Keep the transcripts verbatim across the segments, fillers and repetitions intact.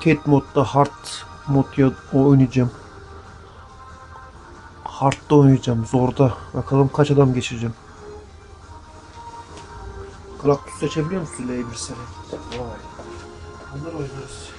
rotate modda, hard mod ya oynayacağım. Hard'da oynayacağım, zorda. Bakalım kaç adam geçeceğim. Galactus seçebiliyor musun L bir sene? Vay. Bunlar oynarız.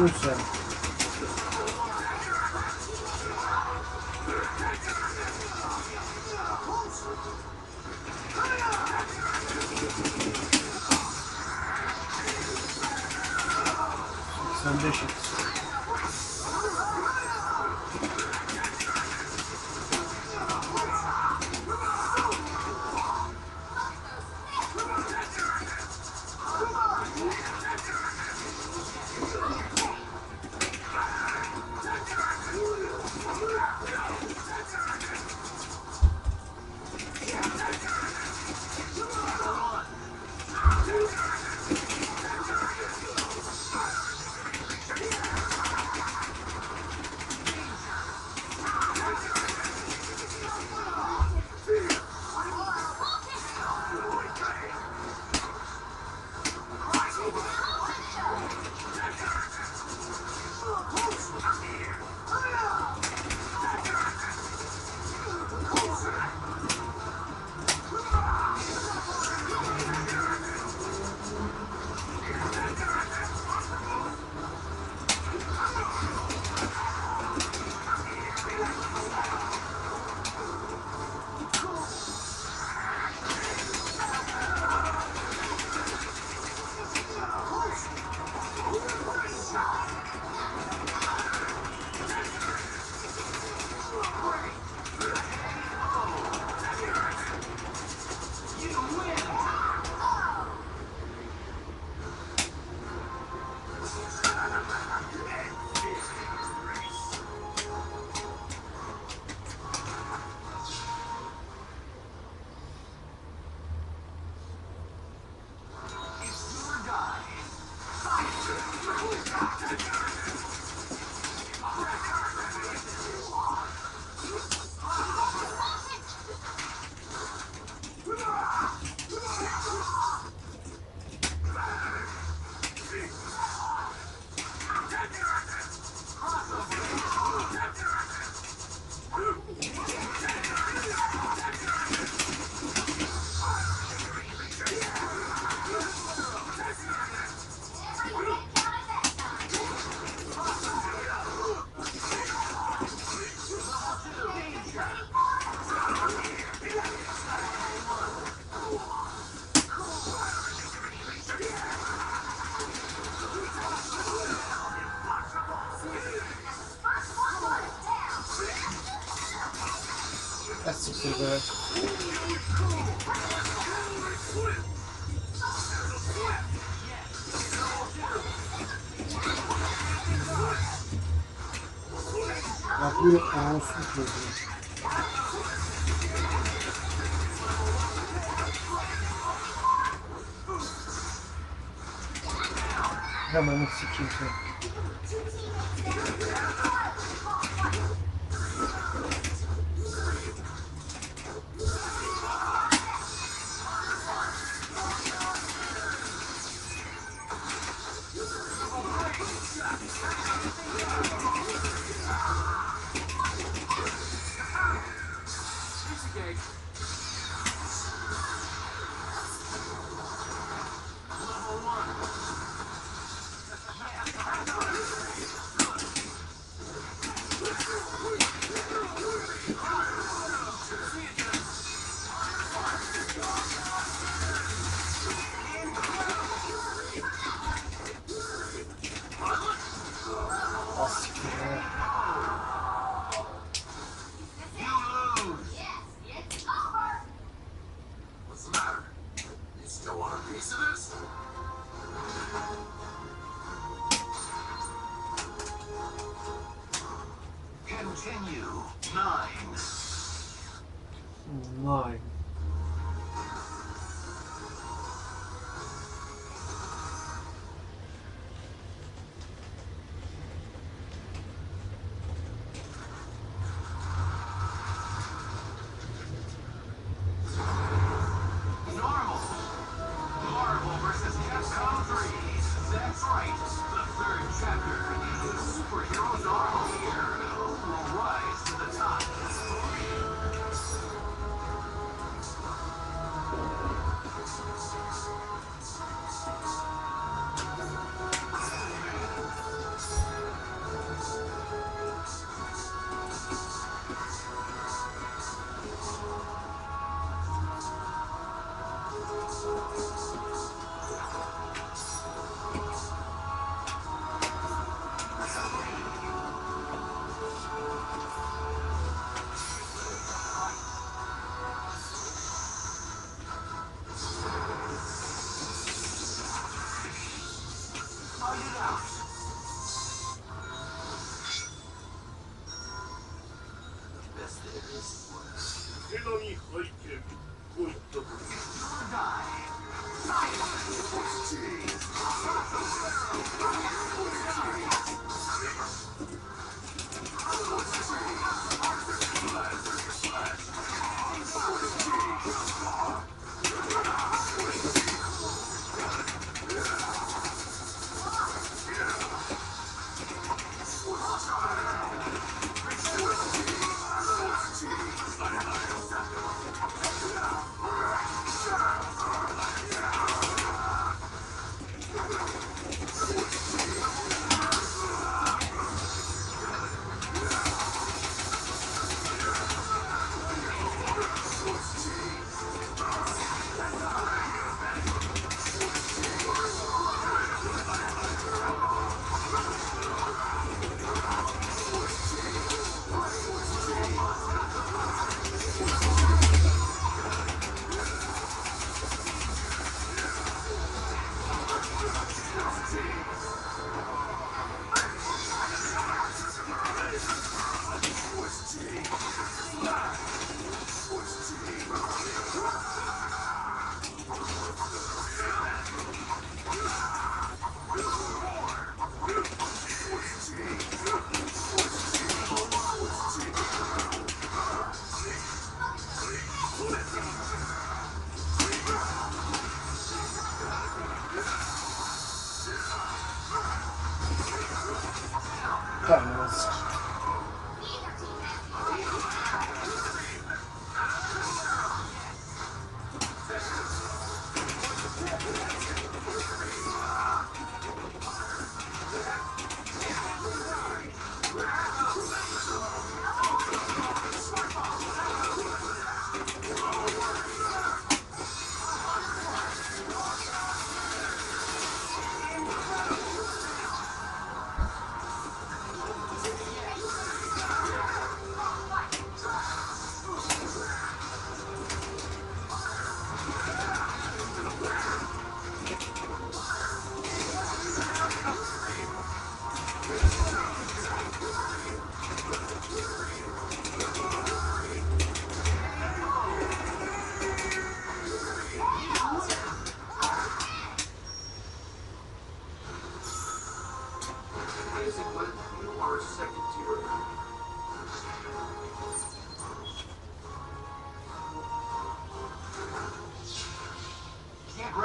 Lütfen. also there. Lovely and lovely. Hemen sikeyim seni.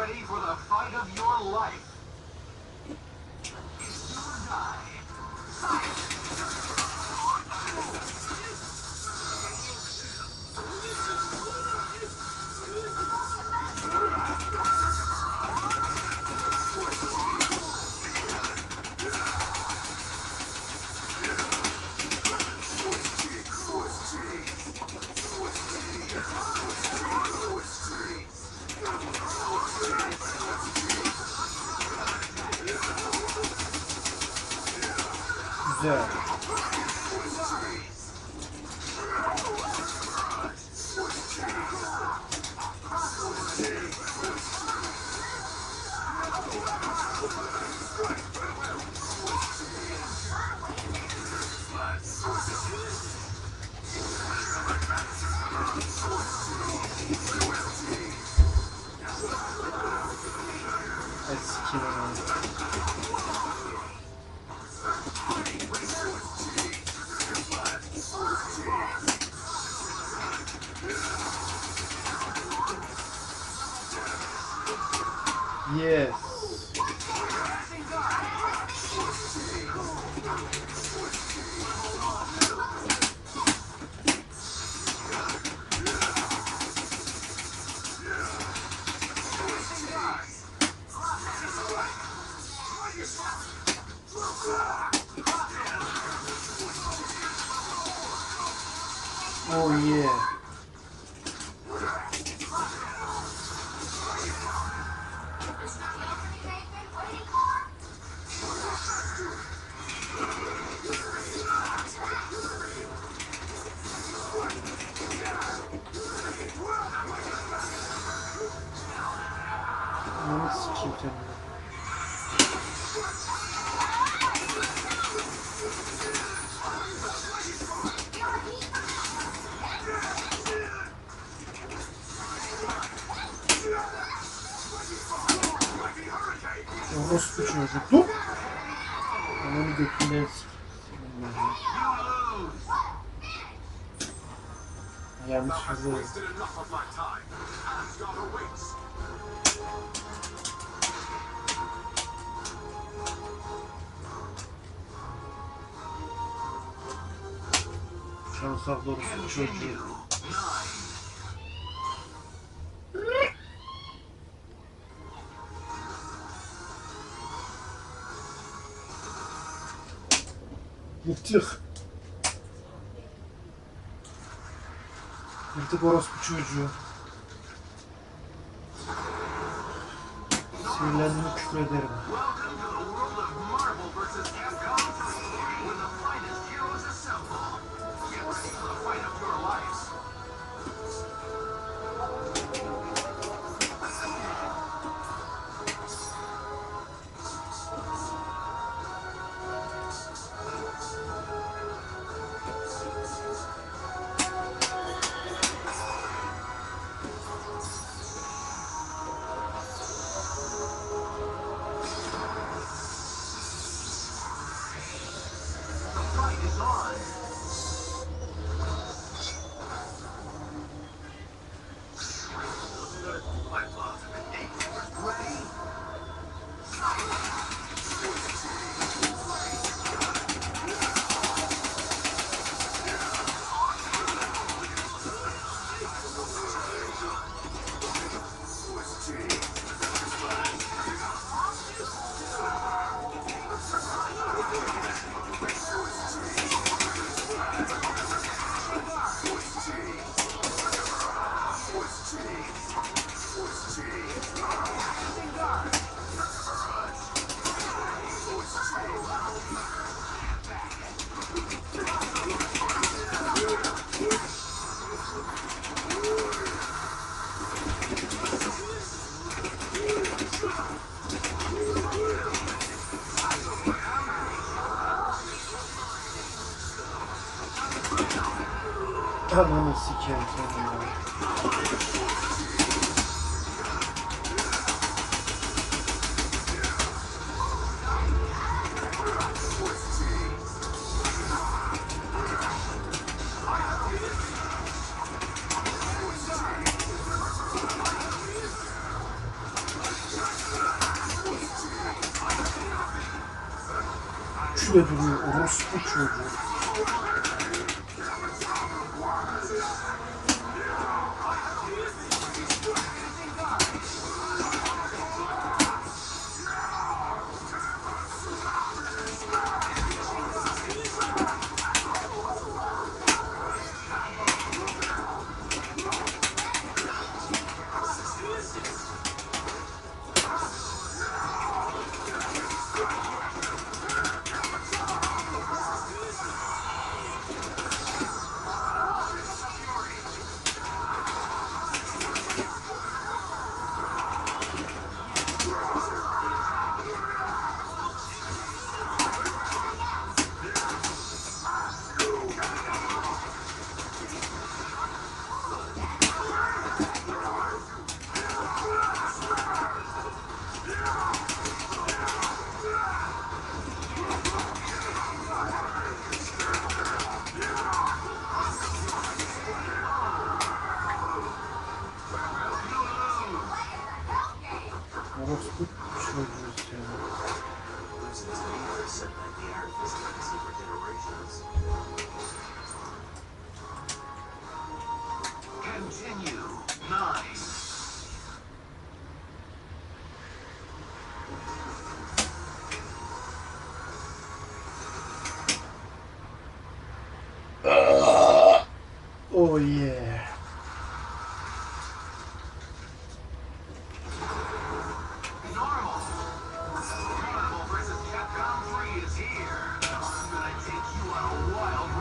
ready for the fight of your life. It's do or die. Fight! Sağ doğrusu çocuğu. Yırtık. Yırtık orospu çocuğu. Sinirlendim, küfür ederim. Güçle duruyor orospu çocuğu. Oh yeah. Normal. Carnival versus Capcom three is here. I'm gonna take you on a wild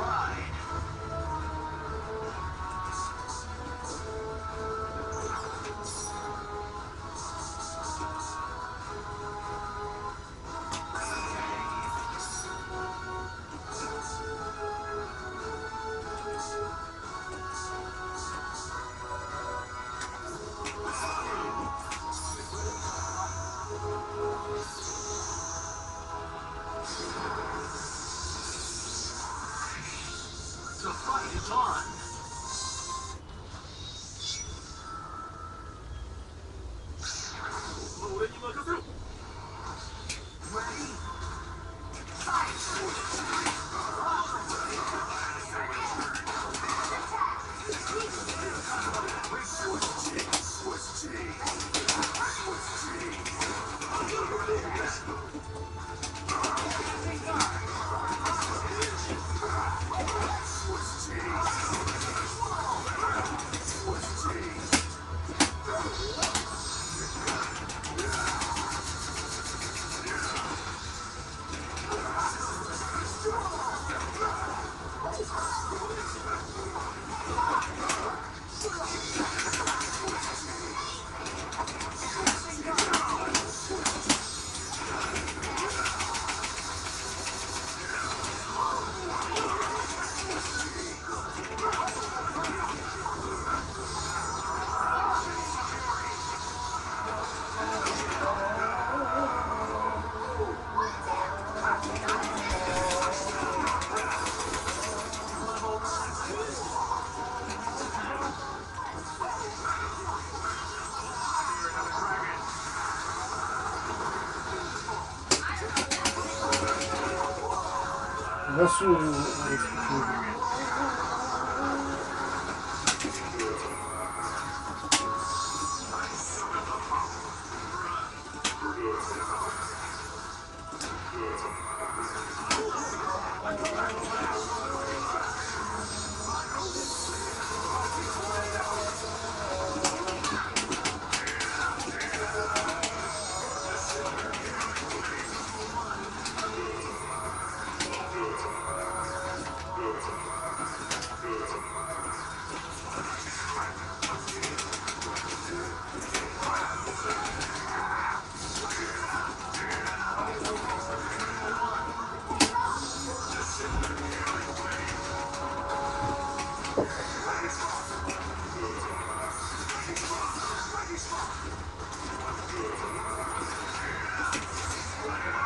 Nasıl oluyor?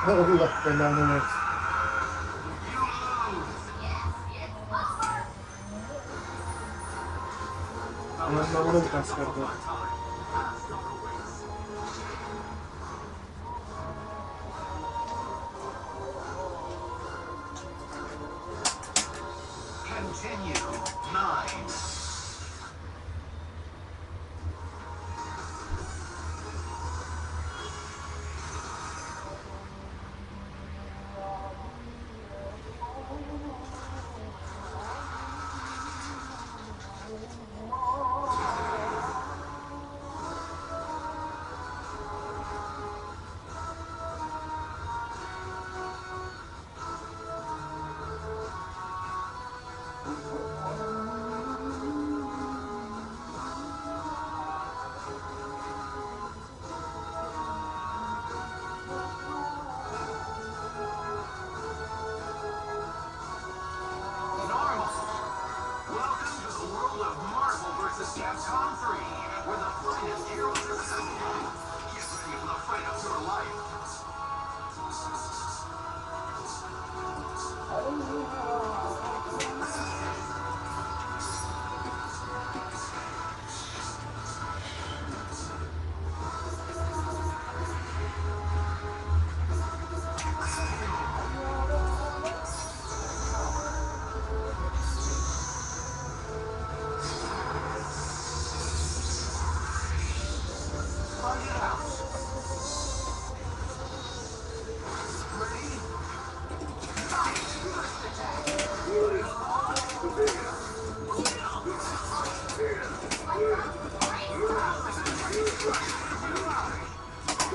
Allah belanı versin. Anamdan da bir kaskar var.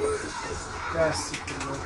Ya siktir lan.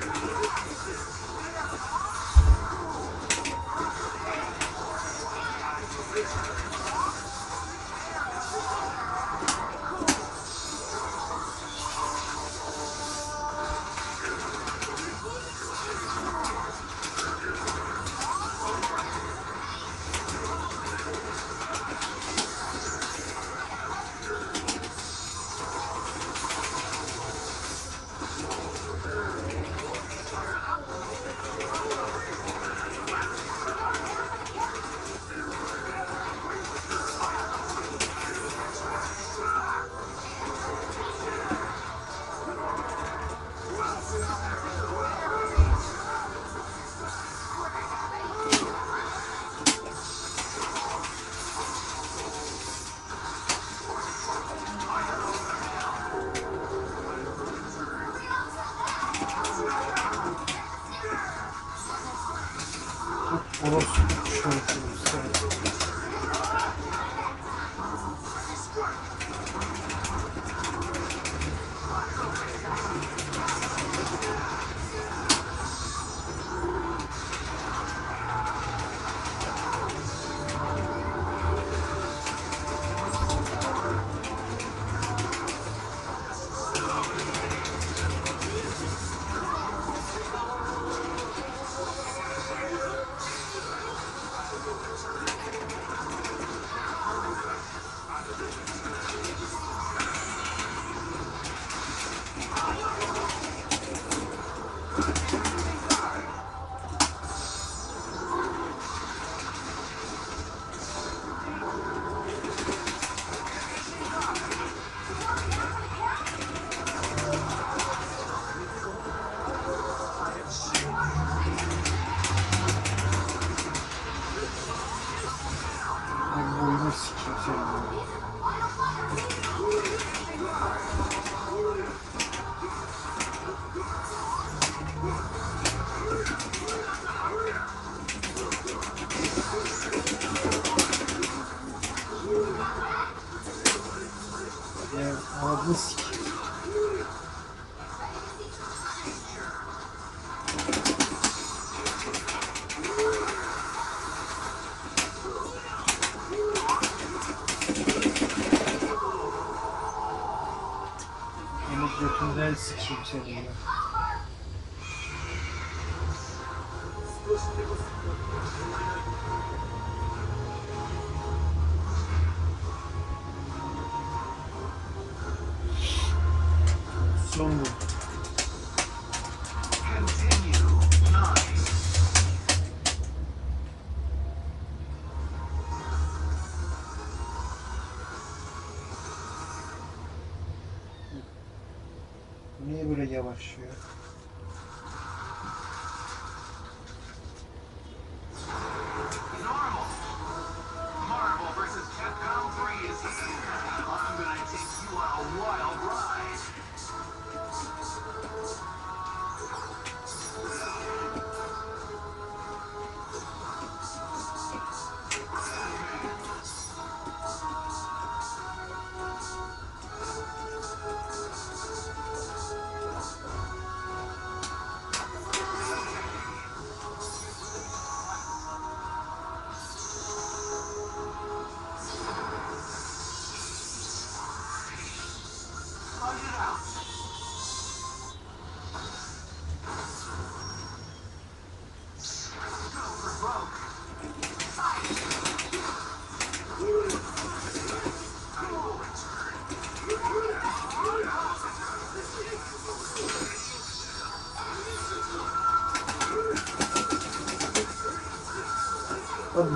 Niye böyle yavaş ya?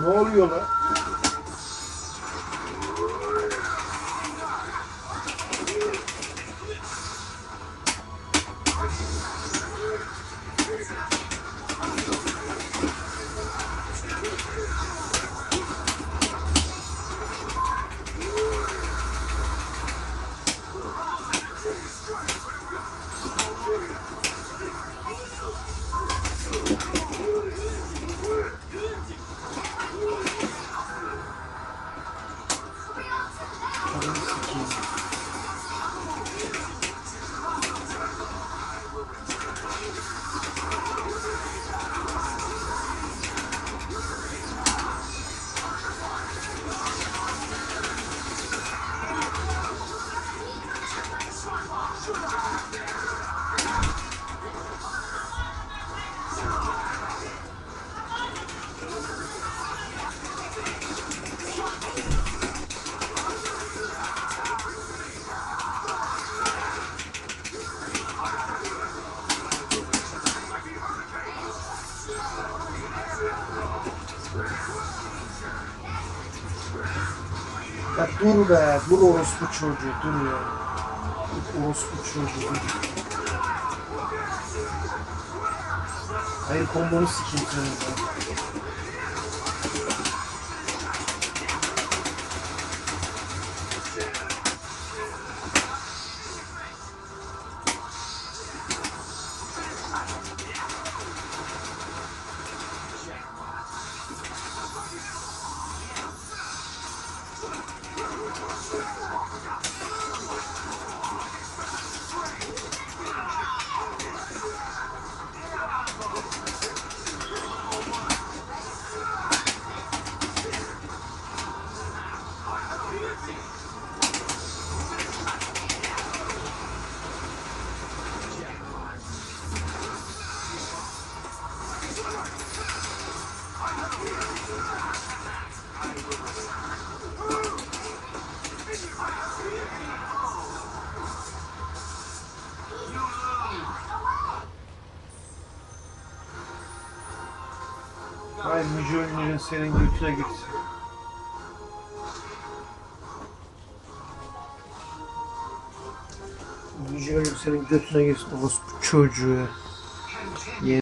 Ne oluyor lan? Thank you. Bak dur be, dur orospu çocuğu, dur ya. Orospu çocuğu. Hayır, kombonu sikeyim seni ben. Ay Mücürlüğün senin götüne gitsin. Mücürlüğün senin götüne gitsin. Orası çocuğu. Yeni.